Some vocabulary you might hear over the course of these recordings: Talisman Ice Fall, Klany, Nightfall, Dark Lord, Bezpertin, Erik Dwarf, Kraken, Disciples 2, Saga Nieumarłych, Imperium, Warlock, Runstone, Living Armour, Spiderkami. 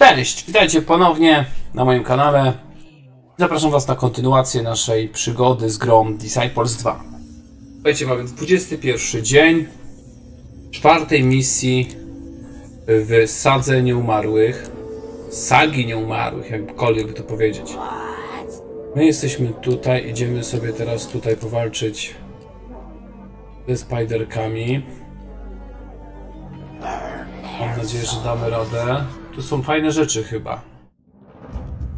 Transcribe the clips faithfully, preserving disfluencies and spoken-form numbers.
Cześć! Witajcie ponownie na moim kanale. Zapraszam Was na kontynuację naszej przygody z grą Disciples dwa. Słuchajcie, mamy dwudziesty pierwszy dzień czwartej misji w Sadze Nieumarłych. Sagi Nieumarłych, jakkolwiek by to powiedzieć. My jesteśmy tutaj, idziemy sobie teraz tutaj powalczyć ze Spiderkami. Mam nadzieję, że damy radę. Tu są fajne rzeczy chyba.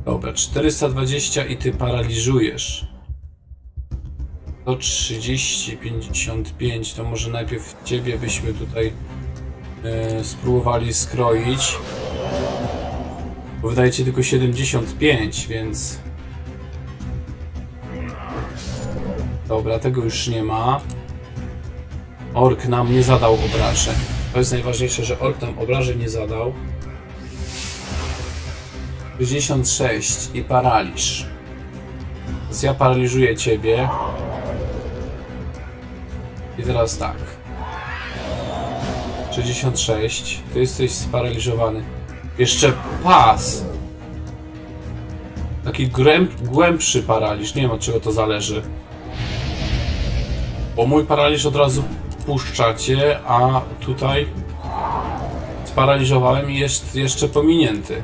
Dobra, czterysta dwadzieścia i ty paraliżujesz. sto trzydzieści, pięćdziesiąt pięć, to może najpierw ciebie byśmy tutaj e, spróbowali skroić. Bo wydaje ci tylko siedemdziesiąt pięć, więc... Dobra, tego już nie ma. Ork nam nie zadał obrażeń. To jest najważniejsze, że ork nam obrażeń nie zadał. sześćdziesiąt sześć i paraliż. Więc ja paraliżuję ciebie. I teraz tak. sześćdziesiąt sześć. Ty jesteś sparaliżowany. Jeszcze pas. Taki głębszy paraliż. Nie wiem, od czego to zależy. Bo mój paraliż od razu puszczacie, a tutaj sparaliżowałem i jest jeszcze pominięty.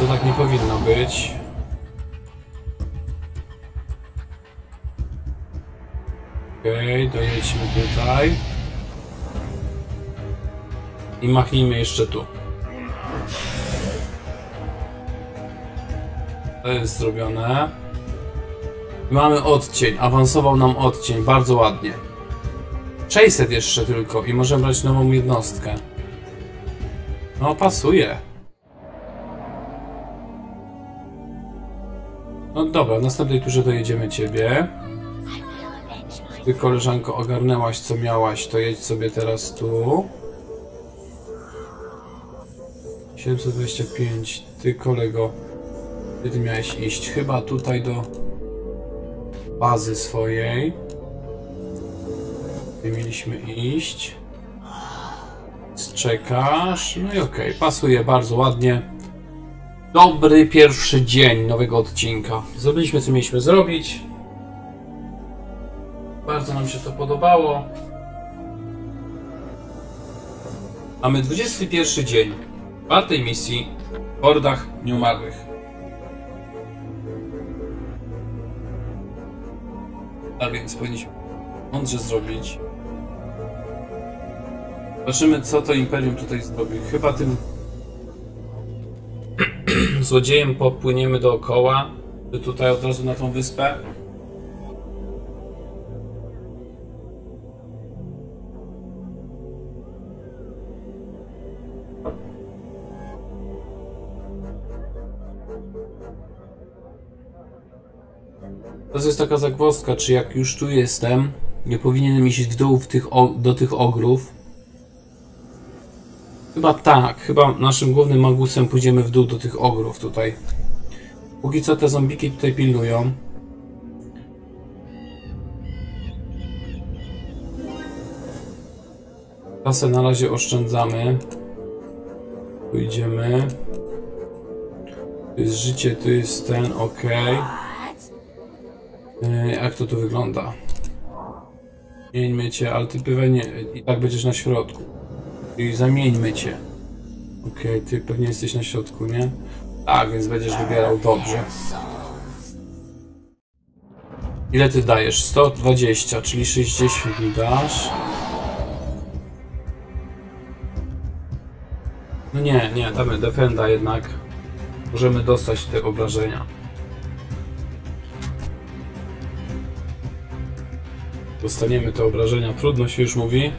To tak nie powinno być. Okej, okay, dojedźmy tutaj. I machnijmy jeszcze tu. To jest zrobione. Mamy odcień, awansował nam odcień, bardzo ładnie. sześćset jeszcze tylko i możemy brać nową jednostkę. No, pasuje. No dobra, w następnej turze dojedziemy ciebie. Ty, koleżanko, ogarnęłaś co miałaś, to jedź sobie teraz tu. siedemset dwadzieścia pięć, ty, kolego, ty, ty miałeś iść chyba tutaj do bazy swojej. Ty mieliśmy iść. Czekasz, no i okej, okay. Pasuje bardzo ładnie. Dobry pierwszy dzień nowego odcinka. Zrobiliśmy co mieliśmy zrobić. Bardzo nam się to podobało. Mamy dwudziesty pierwszy dzień czwartej misji w Hordach Nieumarłych. Tak więc powinniśmy mądrze zrobić. Zobaczymy, co to Imperium tutaj zrobi. Chyba tym złodziejem popłyniemy dookoła, czy tutaj od razu na tą wyspę. To jest taka zagwozdka, czy jak już tu jestem, nie powinienem iść w dół w tych, do tych ogrów. Chyba tak, chyba naszym głównym magusem pójdziemy w dół do tych ogrów tutaj. Póki co te zombiki tutaj pilnują. Kasę na razie oszczędzamy. Tu idziemy. Tu jest życie, tu jest ten, ok. Yy, jak to tu wygląda? Zmieńmy cię, ale ty pewnie i tak będziesz na środku. I zamieńmy cię. Okej, okay, ty pewnie jesteś na środku, nie? Tak, więc będziesz wybierał dobrze. Ile ty dajesz? sto dwadzieścia, czyli sześćdziesiąt mi dasz. No nie, nie, damy defenda jednak. Możemy dostać te obrażenia. Dostaniemy te obrażenia, trudno się już mówi.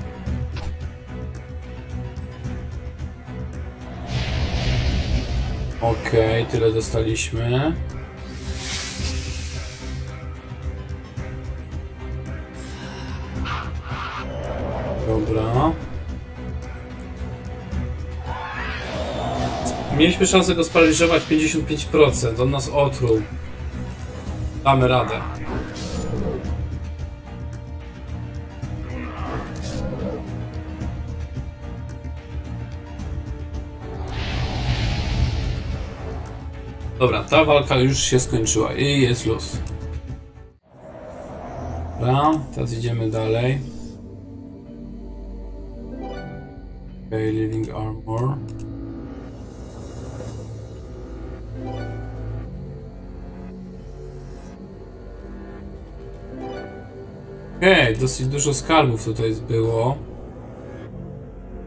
Okej, okay, tyle dostaliśmy. Dobra. Mieliśmy szansę go sparaliżować pięćdziesiąt pięć procent, on nas otruł. Damy radę. Dobra, ta walka już się skończyła i jest luz. Dobra, teraz idziemy dalej. Okay, Living Armour. Okej, okay, dosyć dużo skarbów tutaj było.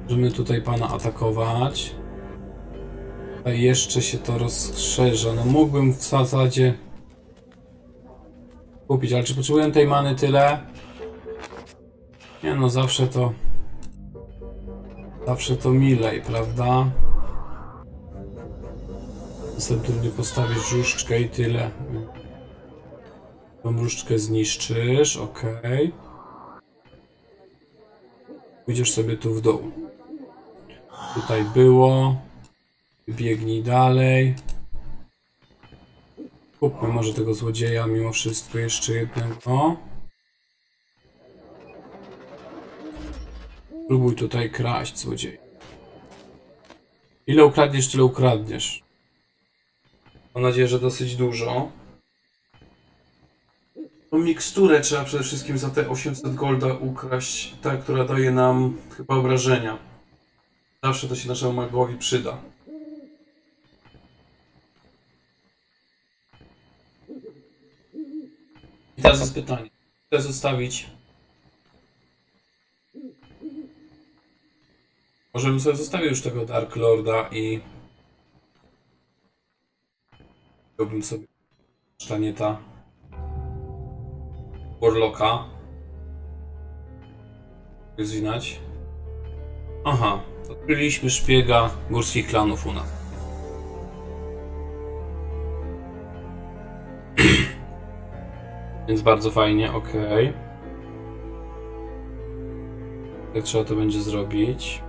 Możemy tutaj pana atakować. A jeszcze się to rozszerza. No mógłbym w zasadzie kupić, ale czy potrzebuję tej many tyle? Nie no, zawsze to... Zawsze to milej, prawda? Następnie postawisz różdżkę i tyle. Tą różdżkę zniszczysz, okej. Okay. Pójdziesz sobie tu w dół. Tutaj było. Biegnij dalej. Kupmy może tego złodzieja mimo wszystko jeszcze jednego. Próbuj tutaj kraść, złodziej. Ile ukradniesz, tyle ukradniesz. Mam nadzieję, że dosyć dużo. Tą miksturę trzeba przede wszystkim za te osiemset golda ukraść. Ta, która daje nam chyba obrażenia. Zawsze to się naszemu magowi przyda. I teraz jest pytanie. Chcę zostawić. Może bym sobie zostawił już tego Dark Lorda i... Chciałbym sobie sztanieta Warlocka. Jak zwinać? Aha. Odkryliśmy szpiega górskich klanów u nas. Więc bardzo fajnie, okej. Okay. Jak trzeba to będzie zrobić?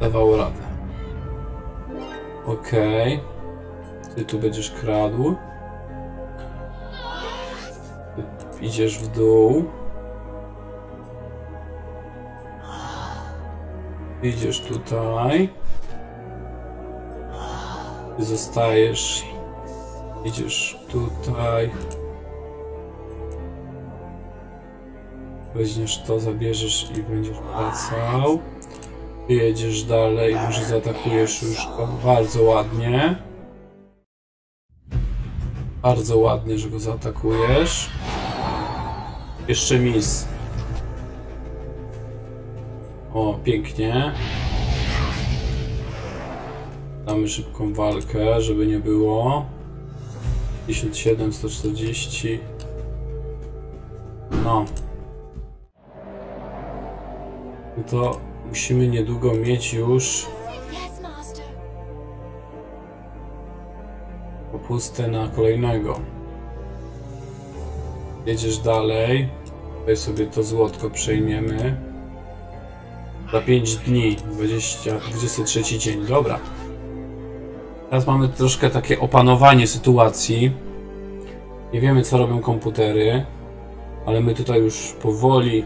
Dawało radę. Okej. Okay. Ty tu będziesz kradł. Ty idziesz w dół. Idziesz tutaj. Ty zostajesz. Idziesz tutaj. Weźmiesz to, zabierzesz i będziesz wracał. Jedziesz dalej, może zaatakujesz już go. Bardzo ładnie. Bardzo ładnie, że go zaatakujesz. Jeszcze mis. O, pięknie. Damy szybką walkę, żeby nie było. dziesięć siedem, sto czterdzieści. No. No to... Musimy niedługo mieć już popustę na kolejnego. Jedziesz dalej. Tutaj sobie to złotko przejmiemy. Za pięć dni, dwudziesty trzeci dzień. Dobra. Teraz mamy troszkę takie opanowanie sytuacji. Nie wiemy, co robią komputery, ale my tutaj już powoli.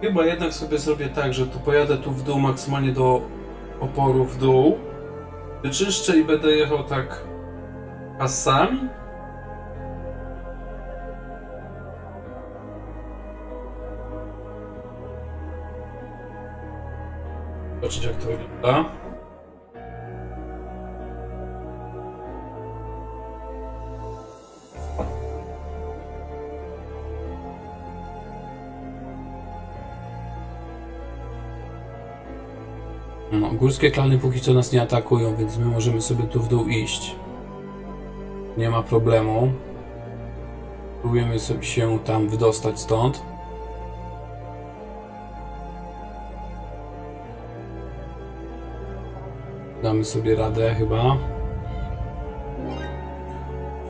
Chyba jednak sobie zrobię tak, że tu pojadę tu w dół, maksymalnie do oporu w dół. Wyczyszczę i będę jechał tak pasami. Zobaczyć, jak to wygląda. No, górskie klany póki co nas nie atakują, więc my możemy sobie tu w dół iść. Nie ma problemu. Próbujemy sobie się tam wydostać stąd. Damy sobie radę chyba.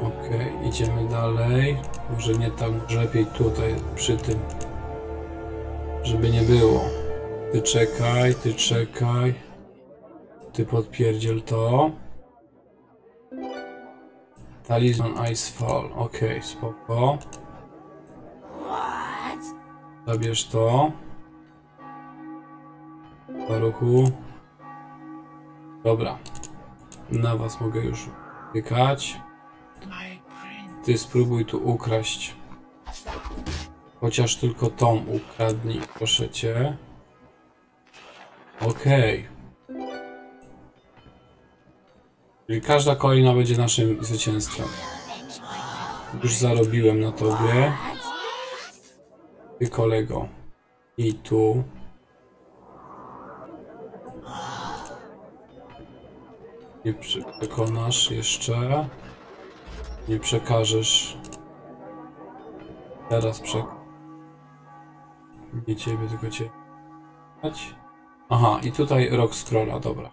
Okej, okay, idziemy dalej. Może nie tak, lepiej tutaj przy tym, żeby nie było. Ty czekaj, ty czekaj. Ty podpierdziel to. Talisman Ice Fall. Okej, okay, spoko. Zabierz to. Paruchu. Dobra. Na was mogę już klikać. Ty spróbuj tu ukraść. Chociaż tylko tą ukradnij, proszę cię. Okej. Okay. Czyli każda kolejna będzie naszym zwycięstwem. Już zarobiłem na tobie. Ty kolego. I tu. Nie przekonasz jeszcze. Nie przekażesz. Teraz przekaż. Nie ciebie, tylko ciebie. Aha, i tutaj rock scrolla, dobra.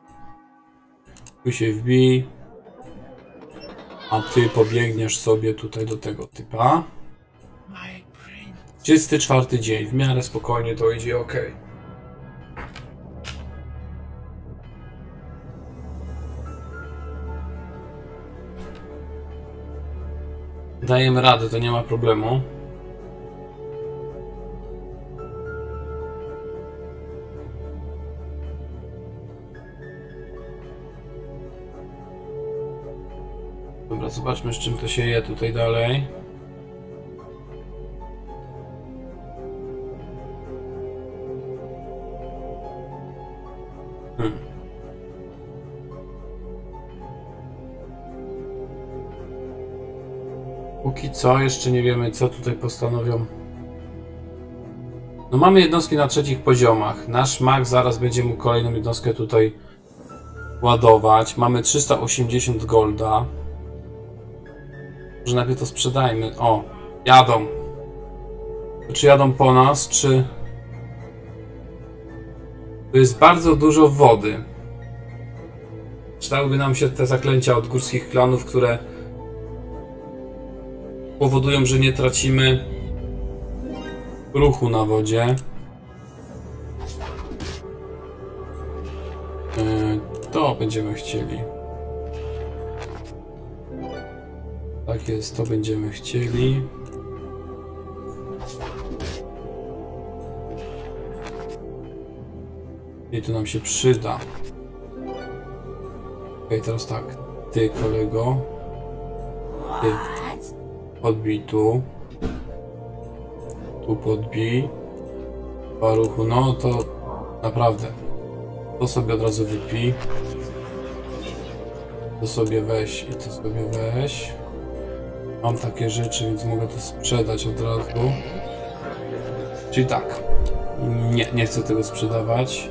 Tu się wbij. A ty pobiegniesz sobie tutaj do tego typa. trzydziesty czwarty dzień, w miarę spokojnie to idzie, ok. Dajemy radę, to nie ma problemu. Dobra, zobaczmy z czym to się je tutaj dalej. Hmm. Póki co jeszcze nie wiemy co tutaj postanowią. No mamy jednostki na trzecich poziomach. Nasz mag zaraz będzie mu kolejną jednostkę tutaj ładować. Mamy trzysta osiemdziesiąt golda. Może najpierw to sprzedajmy. O, jadą. Czy jadą po nas, czy... Tu jest bardzo dużo wody. Przydałyby nam się te zaklęcia od górskich klanów, które powodują, że nie tracimy ruchu na wodzie. To będziemy chcieli. Tak jest, to będziemy chcieli. I to nam się przyda. Okej, teraz tak. Ty, kolego. Ty. Podbij tu. Tu podbij. Paruchu, no to naprawdę. To sobie od razu wypij. To sobie weź i to sobie weź. Mam takie rzeczy, więc mogę to sprzedać od razu. Czyli tak. Nie, nie chcę tego sprzedawać.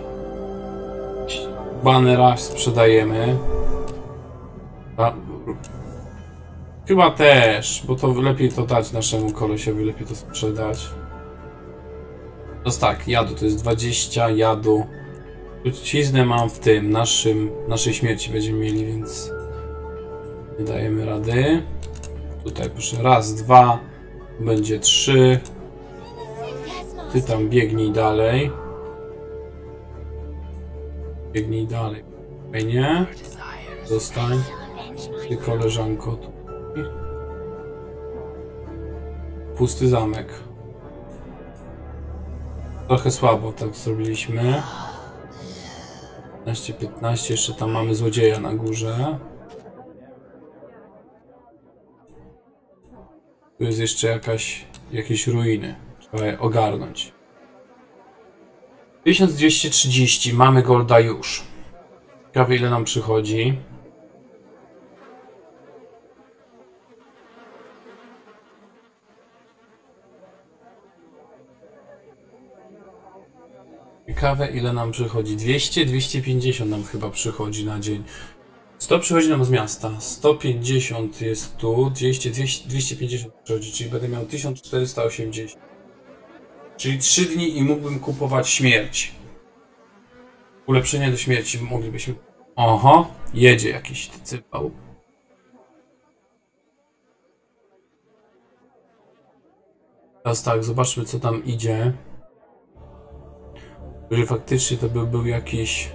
Banera sprzedajemy. A, chyba też, bo to lepiej to dać naszemu kolesiowi, lepiej to sprzedać. No tak, jadu to jest dwadzieścia, jadu. Truciznę mam w tym, naszym, naszej śmierci będziemy mieli, więc nie dajemy rady. Tutaj proszę, raz, dwa, będzie trzy. Ty tam biegnij dalej. Biegnij dalej. Fajnie. Zostań. Ty koleżanko. Pusty zamek. Trochę słabo tak zrobiliśmy. piętnaście, piętnaście. Jeszcze tam mamy złodzieja na górze. Tu jest jeszcze jakaś, jakieś ruiny. Trzeba je ogarnąć. tysiąc dwieście trzydzieści. Mamy golda już. Ciekawe ile nam przychodzi. Ciekawe ile nam przychodzi. dwieście, dwieście pięćdziesiąt nam chyba przychodzi na dzień. sto przychodzi nam z miasta. sto pięćdziesiąt jest tu. dwieście, dwieście, dwieście pięćdziesiąt przychodzi, czyli będę miał tysiąc czterysta osiemdziesiąt. Czyli trzy dni i mógłbym kupować śmierć. Ulepszenie do śmierci moglibyśmy... Oho, jedzie jakiś cypał. Teraz tak, zobaczmy co tam idzie. Jeżeli faktycznie to by był jakiś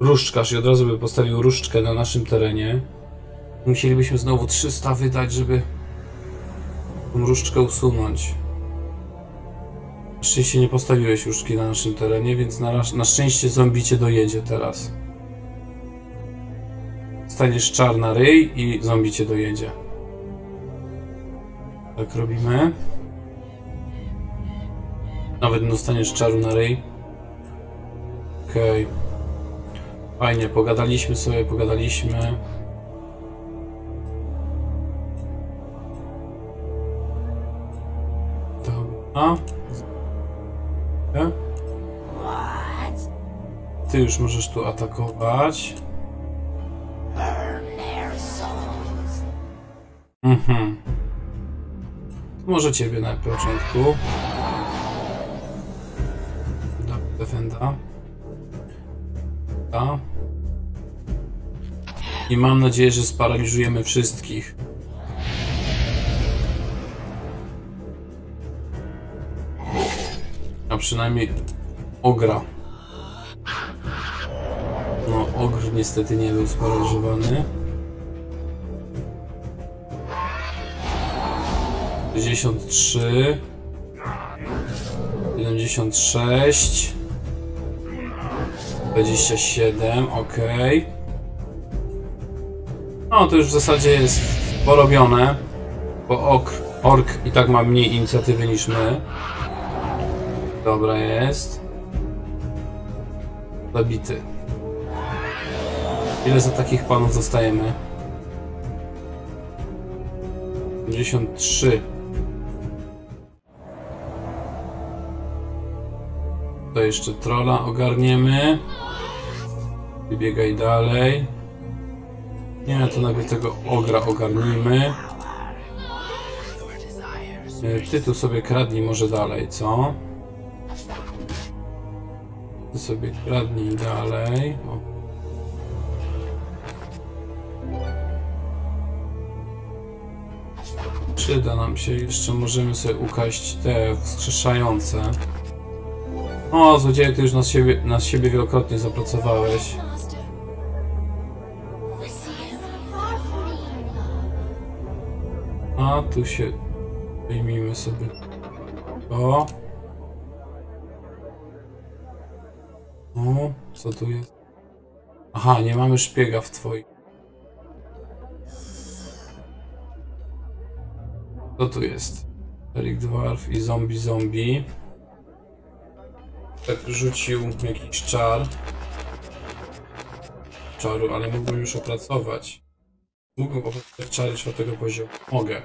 różdżkarz i od razu by postawił różdżkę na naszym terenie. Musielibyśmy znowu trzysta wydać, żeby tą różdżkę usunąć. Na szczęście nie postawiłeś różdżki na naszym terenie, więc na, na szczęście zombie cię dojedzie teraz. Staniesz czar na ryj i zombie cię dojedzie. Tak robimy. Nawet nie dostaniesz czaru na ryj. Okej. Okay. Fajnie, pogadaliśmy sobie, pogadaliśmy. Dobra. Okay. Ty już możesz tu atakować. Mhm. Może ciebie na początku. Defenda. Ta. I mam nadzieję, że sparaliżujemy wszystkich. A przynajmniej ogra. No, ogr niestety nie był sparaliżowany. sześćdziesiąt trzy. siedemdziesiąt sześć. dwadzieścia siedem, ok. No to już w zasadzie jest porobione, bo ork, ork i tak ma mniej inicjatywy niż my. Dobra jest. Zabity. Ile za takich panów dostajemy? pięćdziesiąt trzy. To jeszcze trola ogarniemy. Wybiegaj dalej. Nie, to najpierw tego ogra ogarnijmy. Ty tu sobie kradnij może dalej, co? Ty sobie kradnij dalej. O. Przyda nam się, jeszcze możemy sobie ukraść te wskrzeszające. O, złodzieje, ty już na siebie, na siebie wielokrotnie zapracowałeś. A tu się wyjmijmy sobie. O. O, co tu jest? Aha, nie mamy szpiega w twoim. Co tu jest? Erik Dwarf i zombie zombie. Tak rzucił jakiś czar. Czaru, ale mógłbym już opracować. Mógłbym opracować czary czwartego poziomu. Mogę.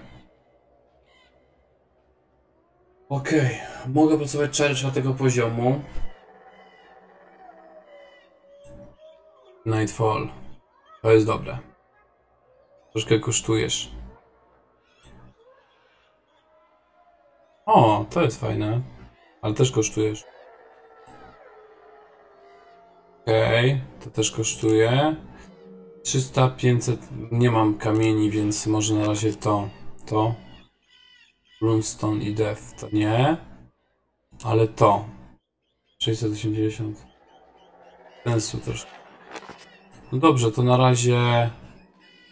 Okej, okay. Mogę opracować czary czwartego poziomu. Nightfall. To jest dobre. Troszkę kosztujesz. O, to jest fajne. Ale też kosztujesz. Okej, okay, to też kosztuje trzysta, pięćset, nie mam kamieni, więc może na razie to, to Runstone i Death, to nie, ale to sześćset osiemdziesiąt, sensu troszkę. No dobrze, to na razie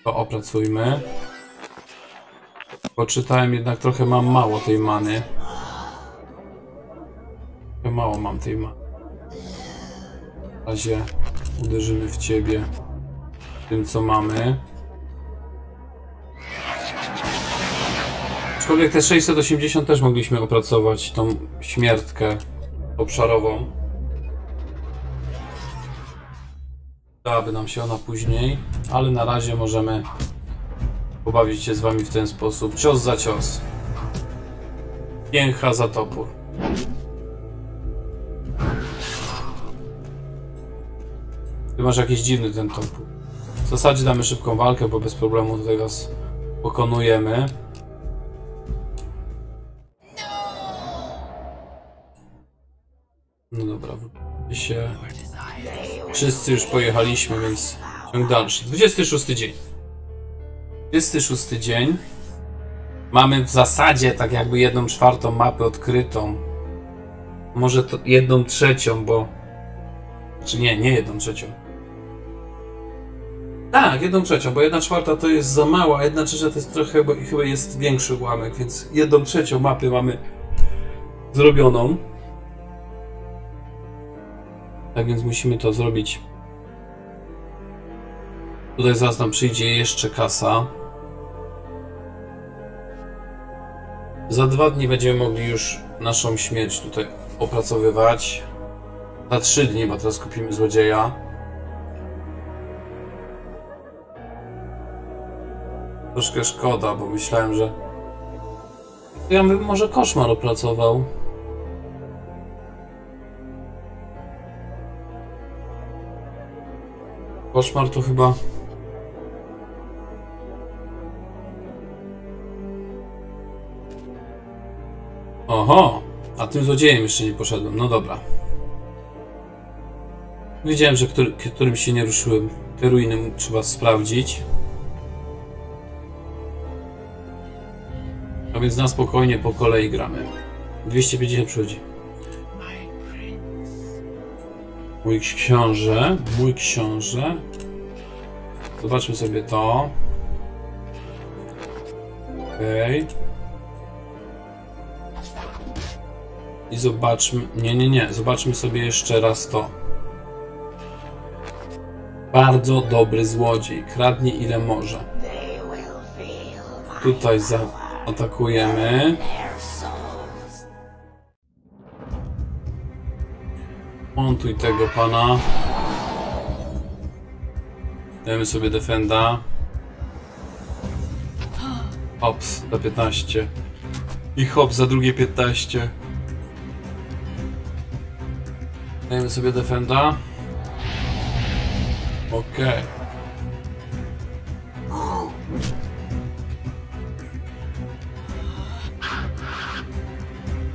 to opracujmy. Poczytałem jednak trochę, mam mało tej many. Trochę mało mam tej many. W razie uderzymy w ciebie tym, co mamy. Aczkolwiek te sześćset osiemdziesiąt też mogliśmy opracować, tą śmiertkę obszarową. Dałaby nam się ona później, ale na razie możemy pobawić się z wami w ten sposób. Cios za cios. Pięcha za topór. Ty masz jakiś dziwny ten top. W zasadzie damy szybką walkę, bo bez problemu tutaj was pokonujemy. No dobra, się... wszyscy już pojechaliśmy, więc ciąg dalszy. dwudziesty szósty dzień. dwudziesty szósty dzień. Mamy w zasadzie tak jakby jedną czwartą mapy odkrytą. Może to jedną trzecią, bo... Czy nie, nie jedną trzecią. Tak, jedną trzecią, bo jedna czwarta to jest za mała, a jedna trzecia to jest trochę, bo chyba jest większy ułamek, więc jedną trzecią mapy mamy zrobioną. Tak więc musimy to zrobić. Tutaj zaraz nam przyjdzie jeszcze kasa. Za dwa dni będziemy mogli już naszą śmierć tutaj opracowywać. Za trzy dni, bo teraz kupimy złodzieja. Troszkę szkoda, bo myślałem, że... Ja bym może koszmar opracował. Koszmar to chyba... Oho! A tym złodziejem jeszcze nie poszedłem. No dobra. Wiedziałem, że który, którym się nie ruszyłem. Te ruiny trzeba sprawdzić. A więc na spokojnie po kolei gramy. dwieście pięćdziesiąt przychodzi. Mój książę. Mój książę. Zobaczmy sobie to. Okej. Okay. I zobaczmy... Nie, nie, nie. Zobaczmy sobie jeszcze raz to. Bardzo dobry złodziej. Kradnie ile może. Tutaj zaatakujemy. Montuj tego pana. Dajemy sobie defenda. Hops za piętnaście. I hops za drugie piętnaście. Dajemy sobie defenda. Okej. Okay.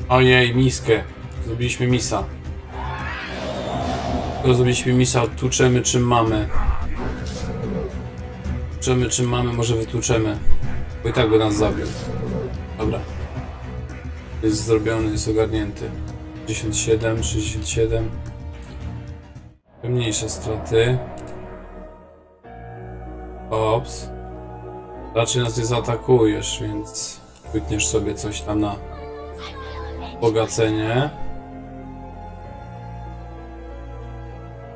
Ojej, miskę. Zrobiliśmy misa. Tylko zrobiliśmy misa, tłuczemy czym mamy. Tłuczemy czym mamy, może wytłuczemy. Bo i tak by nas zabił. Dobra. Jest zrobiony, jest ogarnięty. sześćdziesiąt siedem, sześćdziesiąt siedem. Mniejsze straty. Ops. Raczej nas nie zaatakujesz, więc klikniesz sobie coś tam na bogacenie.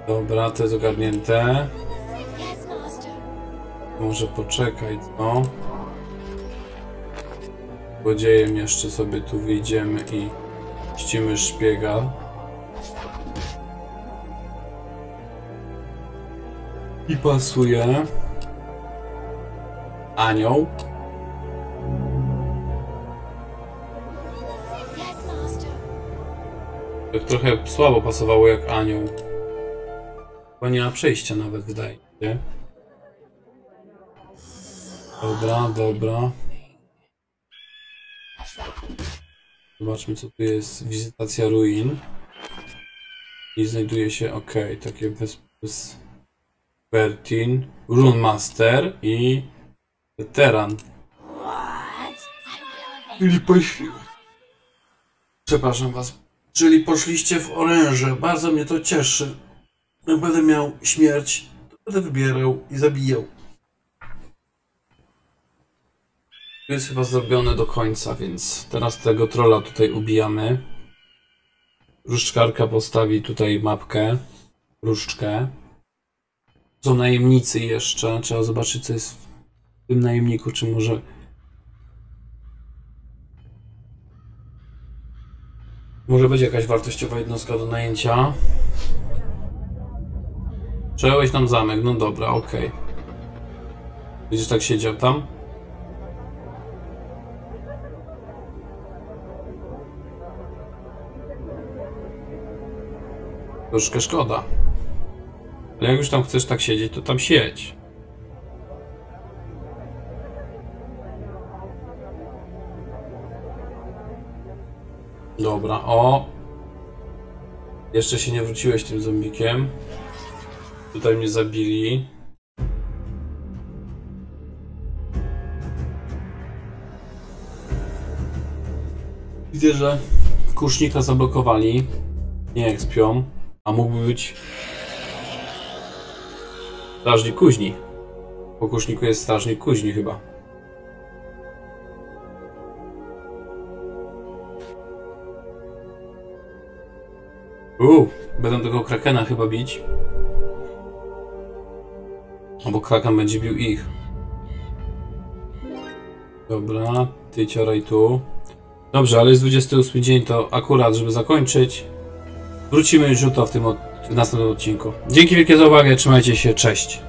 Dobra, to jest ogarnięte. Może poczekaj, no. Złodziejem jeszcze sobie tu wyjdziemy i ścimy szpiega. I pasuje. Anioł. Tak trochę słabo pasowało jak anioł. Bo nie ma przejścia nawet, wydaje się. Dobra, dobra. Zobaczmy co tu jest. Wizytacja ruin. I znajduje się, ok, takie bez... bez... Bezpertin, Runemaster i... Weteran. Czyli poszli... Przepraszam was. Czyli poszliście w oręże. Bardzo mnie to cieszy. Jak będę miał śmierć, to będę wybierał i zabijał. To jest chyba zrobione do końca, więc teraz tego trolla tutaj ubijamy. Różdżkarka postawi tutaj mapkę, różdżkę. Są najemnicy jeszcze, trzeba zobaczyć co jest w tym najemniku, czy może... Może będzie jakaś wartościowa jednostka do najęcia. Przejąłeś nam zamek, no dobra, okej. Okay. Widzisz, tak siedział tam? Troszkę szkoda. Ale jak już tam chcesz tak siedzieć, to tam siedź. Dobra, o! Jeszcze się nie wróciłeś tym zombikiem. Tutaj mnie zabili. Widzę, że kusznika zablokowali. Nie ekspią. A mógłby być... Strażnik kuźni. W okuszniku jest strażnik kuźni chyba. Uuu, będą tego Krakena chyba bić. Albo Kraken będzie bił ich. Dobra, ty cioraj tu. Dobrze, ale jest dwudziesty ósmy dzień, to akurat, żeby zakończyć, wrócimy już jutro w tym od... w następnym odcinku. Dzięki wielkie za uwagę, trzymajcie się, cześć!